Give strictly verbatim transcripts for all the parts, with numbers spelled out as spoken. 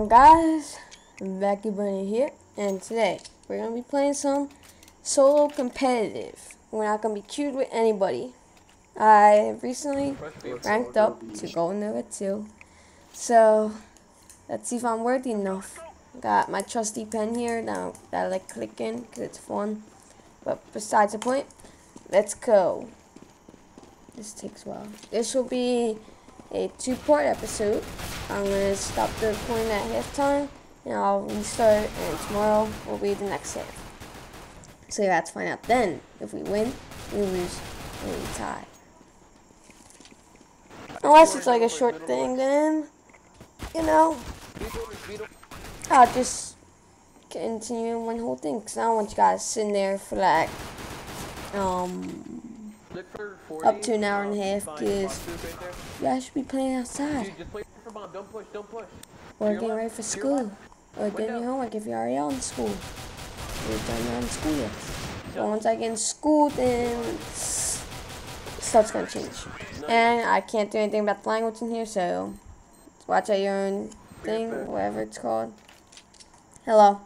on, guys? Bacca Bunny here, and today we're gonna be playing some solo competitive. We're not gonna be queued with anybody. I recently ranked up to gold number two, so let's see if I'm worthy enough. Got my trusty pen here now that I like clicking because it's fun. But besides the point, let's go. This takes a while. This will be a two-part episode. I'm gonna stop the recording at halftime, and I'll restart. And tomorrow will be the next half. So you have to find out then if we win, we lose, or we tie. Unless it's like a short thing, then you know, I'll just continue one whole thing because I don't want you guys sitting there for like um. up to an hour and a half, because yeah, I should be playing outside. Or getting ready for school. Or getting your homework if you're already out in school. You're not in school yet. But once I get in school, then stuff's gonna change. And I can't do anything about the language in here, so watch out your own thing, whatever it's called. Hello.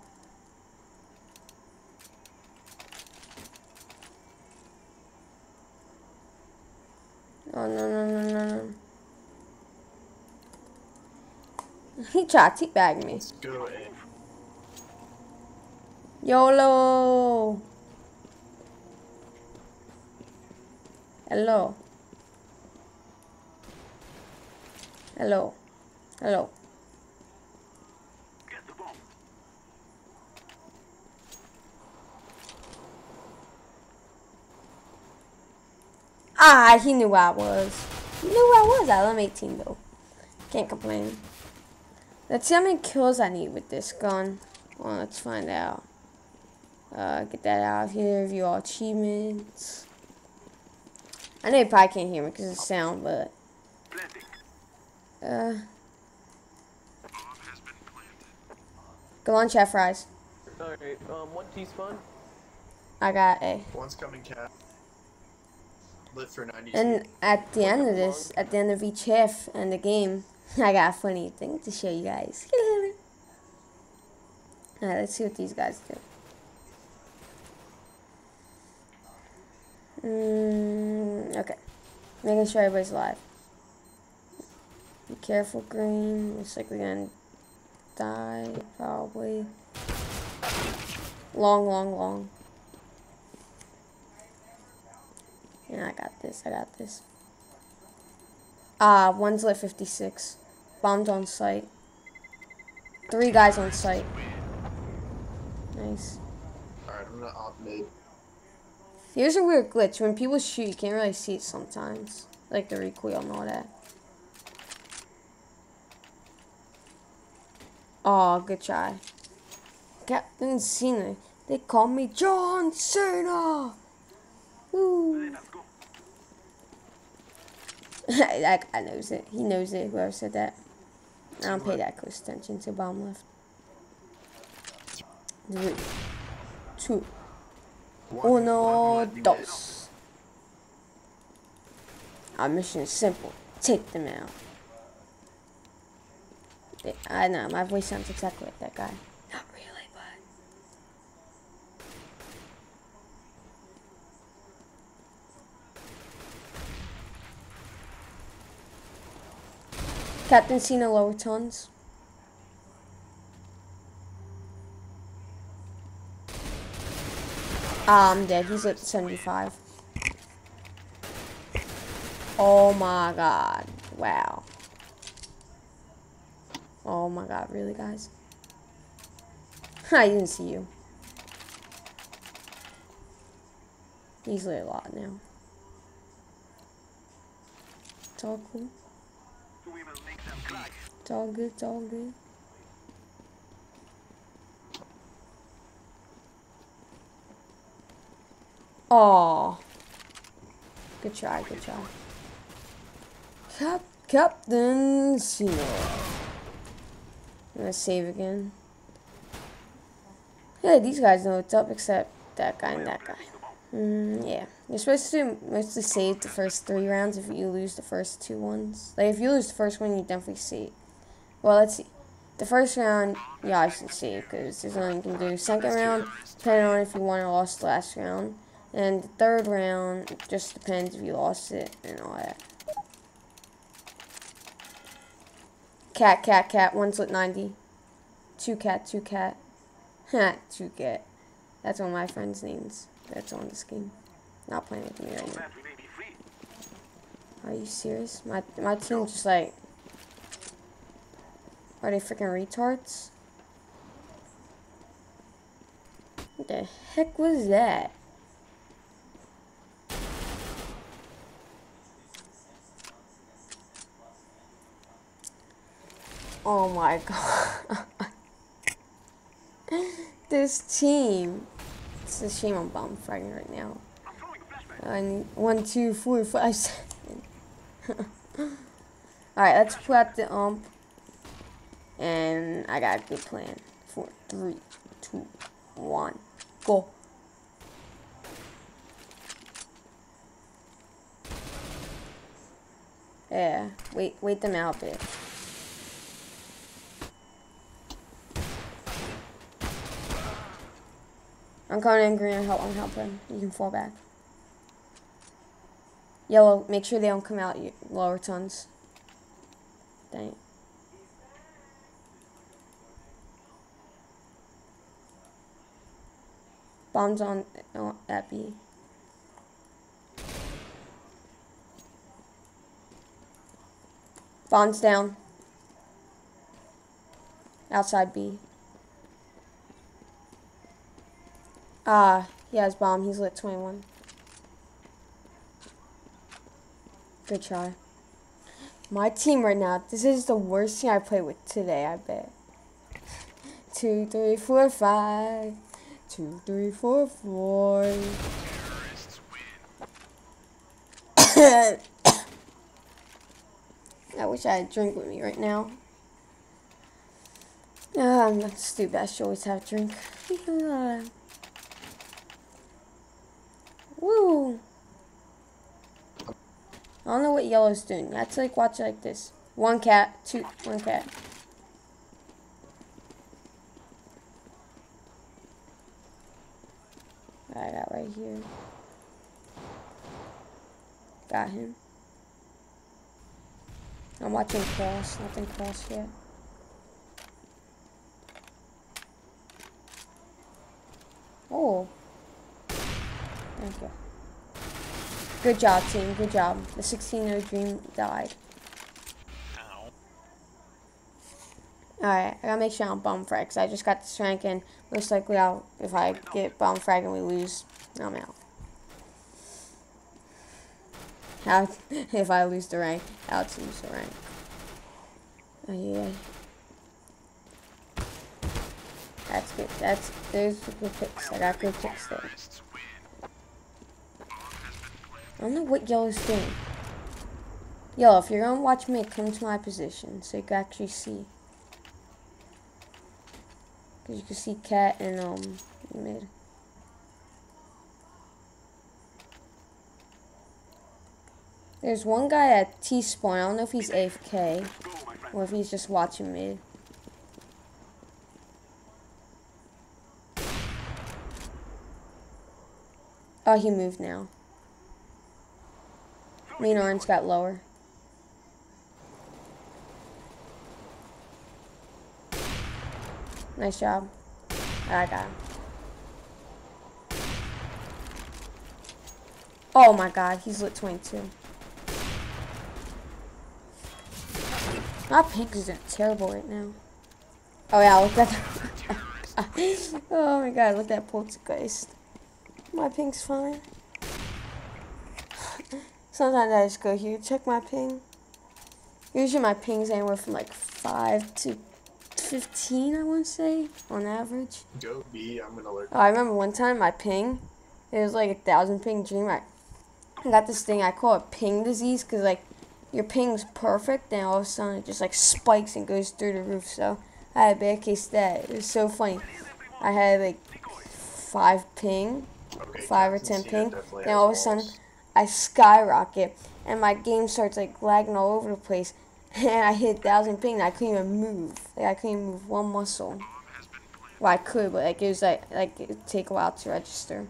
Oh, no, no, no, no, no. He tried to teabag me. YOLO! Hello. Hello. Hello. Get the ball. Ah, he knew where I was. He knew where I was. I love eighteen though. Can't complain. Let's see how many kills I need with this gun. Well, let's find out. Uh, get that out of here. View all achievements. I know you probably can't hear me because of the sound, but uh, go on, chat fries. All right, um, one teaspoon. I got a. One's coming, cat. For and at the end of this, at the end of each half and the game, I got a funny thing to show you guys. Alright, let's see what these guys do. Mm, okay. Making sure everybody's alive. Be careful, green. Looks like we're gonna die, probably. Long, long, long. Yeah, I got this, I got this. Ah, uh, one's lit fifty-six. Bombed on site. Three guys on site. Nice. Alright, I'm gonna op mid. Here's a weird glitch. When people shoot, you can't really see it sometimes. Like the recoil and all that. Aw, oh, good try. Captain Cena. They call me John Cena! Woo! That guy knows it. He knows it, whoever said that. I don't pay that close attention to bomb left. Three. Two. Uno, dos. Our mission is simple. Take them out. They, I know, my voice sounds exactly like that guy. Not really, but... Captain Cena lower tons. Ah, I'm dead. He's at seventy-five. Oh my god. Wow. Oh my god. Really, guys? I didn't see you. He's lit a lot now. It's all cool. It's all good. It's all good. Oh, good try, good try. Cap Captain Cena. I'm gonna save again. Yeah, these guys know what's up, except that guy and that guy. Mm, yeah, you're supposed to mostly save the first three rounds if you lose the first two ones. Like, if you lose the first one, you definitely save. Well, let's see. The first round, yeah, I should see, because there's nothing you can do. Second round, depending on if you won or lost the last round. And the third round, it just depends if you lost it and all that. Cat, cat, cat, one's lit ninety. Two cat, two cat. Ha, two cat. That's one of my friends' names. That's on this game. Not playing with me right now. Are you serious? My my team's just like, are they freaking retards? What the heck was that? Oh my god. This team. It's a shame I'm bomb fighting right now. And one, two, four, five, seven. Alright, let's pull out the ump. And I got a good plan. Four, three, two, one, go. Yeah, wait, wait them out a bit. I'm coming in green. I'm helping. I'm helping. You can fall back. Yellow, make sure they don't come out lower tons. Dang it. Bombs on oh, that B. Bombs down. Outside B. Ah, uh, he has bomb. He's lit twenty-one. Good try. My team right now, this is the worst team I played with today, I bet. Two, three, four, five. Two, three, four, four. I wish I had a drink with me right now. Uh, I'm not stupid, I should always have a drink. Woo! I don't know what yellow's doing. That's like watch it like this. One cat, two, one cat. I got right here. Got him. I'm watching cross. Nothing cross yet. Oh. Thank you. Good job, team. Good job. The sixteen oh dream died. Ow. Alright, I gotta make sure I don't bomb frag, because I just got this rank, and most likely I'll, if I get bomb frag and we lose, I'm out. How, if I lose the rank, I'll lose the rank. Oh, yeah. That's good. That's, there's the good picks. I got good picks there. I don't know what yellow's doing. Yellow, if you're gonna watch me, come to my position so you can actually see. Cause you can see cat and um mid. There's one guy at T spawn. I don't know if he's A F K or if he's just watching mid. Oh, he moved now. Mean orange got lower. Nice job. I got him. Oh my god, he's lit twenty-two. My pink is terrible right now. Oh yeah, look at that. Oh my god, look at that poltergeist. My pink's fine. Sometimes I just go here, check my ping. Usually my ping's anywhere from like five to fifteen, I want to say, on average. Go B, I'm going to lurk. Oh, I remember one time my ping, it was like a thousand ping dream. I got this thing, I call it ping disease, because like your ping's perfect, and all of a sudden it just like spikes and goes through the roof. So I had a bad case of that. It was so funny. I had like five ping, okay, five or ten ping, and all of a sudden I skyrocket and my game starts like lagging all over the place, and I hit thousand ping. And I couldn't even move. Like I couldn't even move one muscle. Well, I could, but like it was like like it take a while to register.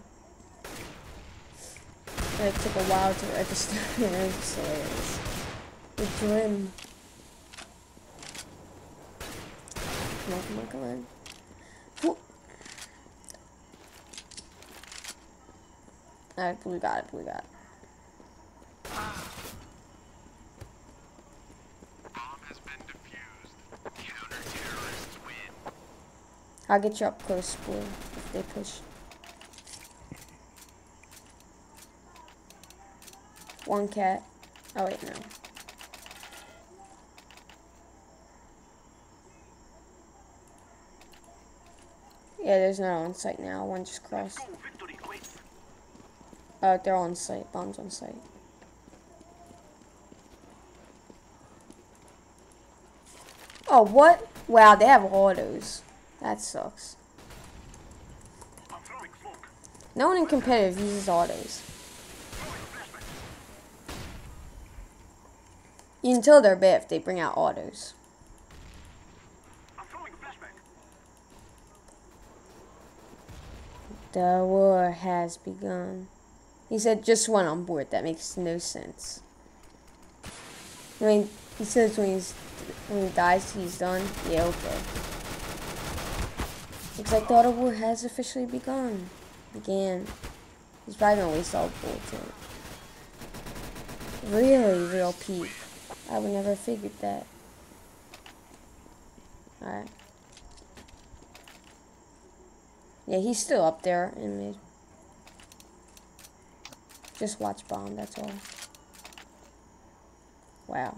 And it took a while to register. It was just hilarious. The gym. Come on, come on, come on. Woo. Alright, we got it, we got it. I'll get you up close, boy, if they push. One cat. Oh, wait, no. Yeah, there's not on site now. One just crossed. Oh, they're on site. Bombs on site. Oh, what? Wow, they have autos. That sucks. No one in competitive uses autos. You can tell they're bad if they bring out autos. The war has begun. He said just one on board. That makes no sense. I mean, he says when he's when he dies, he's done. Yeah, okay. Looks like the auto war has officially begun. Began. He's probably gonna waste all bullets. Really, real peep. I would never have figured that. Alright. Yeah, he's still up there in mid. Just watch bomb, that's all. Wow.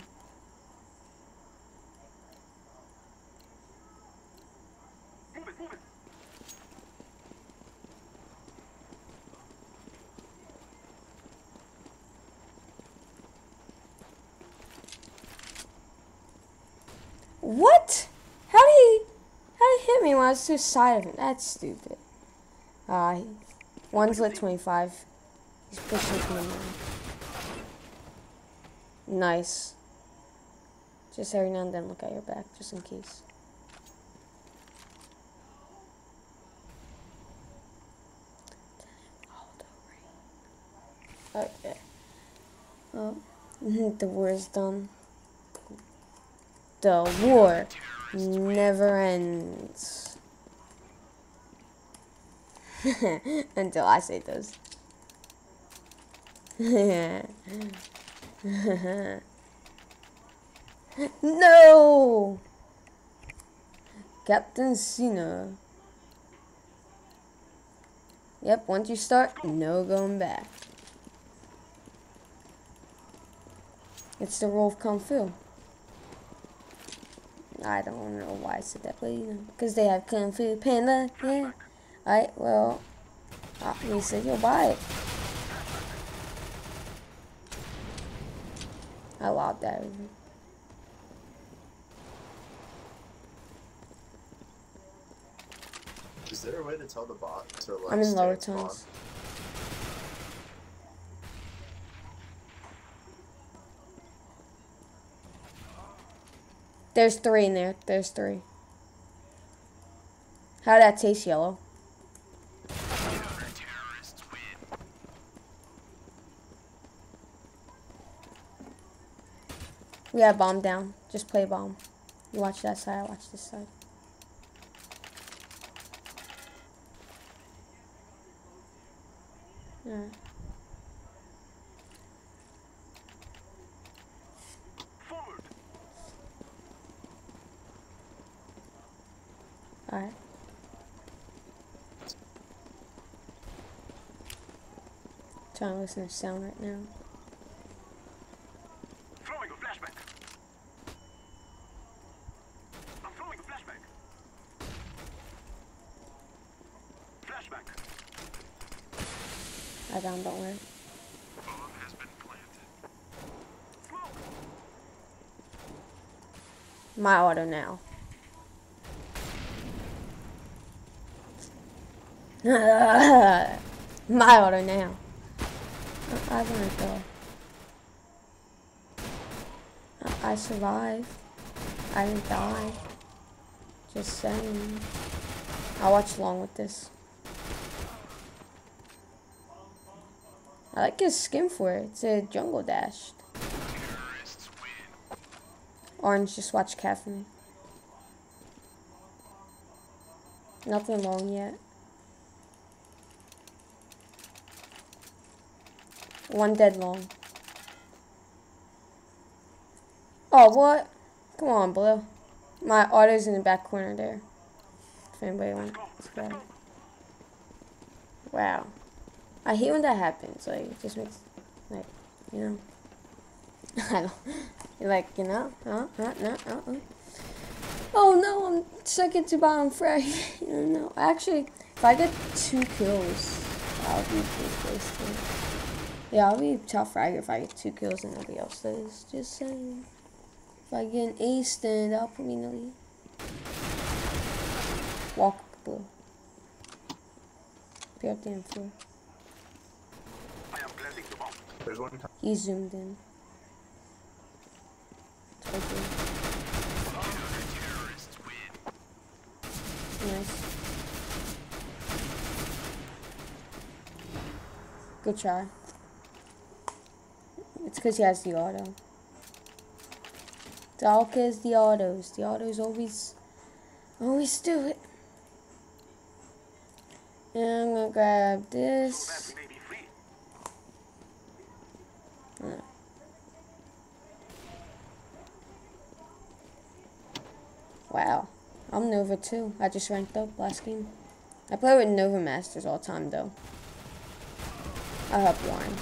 What? How did he, how did he hit me when I was too side of him? That's stupid. Uh, one's lit twenty-five. He's pushing me now. Nice. Just every now and then look at your back, just in case. Okay. Oh, the war is done. The war never ends. Until I say those. No! Captain Cena. Yep, once you start, no going back. It's the rule of Kung Fu. I don't know why I said that, but you know, because they have Kung Fu Panda, yeah. Alright, well, obviously you'll buy it. I lobbed that. Is there a way to tell the bot to like? I'm in lower tones. There's three in there. There's three. How'd that taste, yellow? We got a bomb down. Just play bomb. You watch that side, I watch this side. Alright. Alright. Trying to listen to sound right now. Throwing a flashback. I'm throwing a flashback. Flashback. I found, don't worry. Bomb has been planted. Smoke. My auto now. My auto now. I, I want to go. I survived. I didn't die. Just saying. I'll watch along with this. I like his skin for it. It's a jungle dash. Orange, just watch cat for me. Nothing long yet. One dead long. Oh, what? Come on, Blue. My auto's in the back corner there. If anybody wants to grab it. Wow. I hate when that happens. Like, it just makes, like, you know. I don't. Like, you know. Uh, uh, uh, uh, uh. Oh, no, I'm second to bottom frag. You don't know. Actually, if I get two kills, I'll be pretty close to it. Yeah, I'll be top fragger if I get two kills and nobody else does. Just saying. If I get an ace, then that'll put me in the lead. Walk Blue. Pick up the info. I am planting the bomb. There's one time. He zoomed in. Okay. Nice. Good try. It's because he has the auto. It's all because the autos. The autos always, always do it. And I'm gonna grab this. Right. Wow, I'm Nova too. I just ranked up last game. I play with Nova Masters all the time though. I hope orange.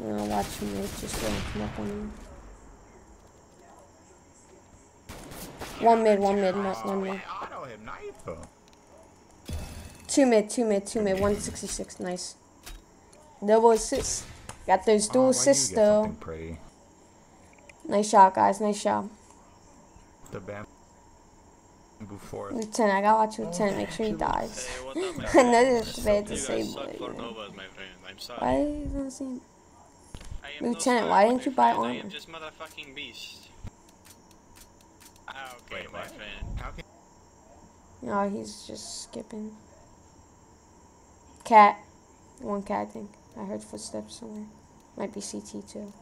I'm gonna watch him move just so I can come up on him. One mid, one mid, not one mid. Two mid, two mid, two mid, one sixty-six, nice. Double assists. Got those dual assists though. Nice shot, guys, nice shot. The bam before. Lieutenant, I gotta watch Lieutenant, make sure he dies. I know this is bad to say, but. Why is not seeing? Lieutenant, why didn't you buy armor? Just motherfucking beast. Okay, my friend. No, he's just skipping. Cat. One cat, I think. I heard footsteps somewhere. Might be C T too.